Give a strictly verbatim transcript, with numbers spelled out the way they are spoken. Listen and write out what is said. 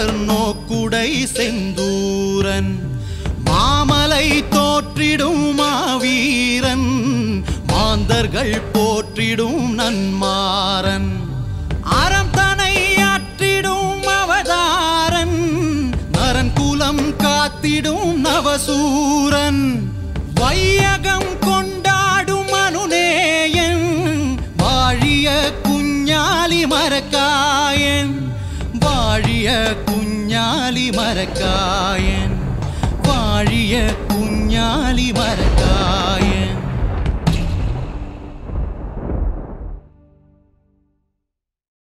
மலர் நோக்குடை செந்தூரன் மாமலை தோற்றிடும் மாவீரன் மாந்தர்கள் போற்றிடும் நன்மாறன் அறம் தனையாற்றிடும் அவதாரன் நரன் குலம் காத்திடும் நவசூரன் வையகம் கொண்டாடும் அனுநேயன் வாழிய குஞ்ஞாலி மரக்காயன் வாழிய குஞ்ஞாலி மரக்காயன் வாழிய குஞ்ஞாலி மரக்காயன்.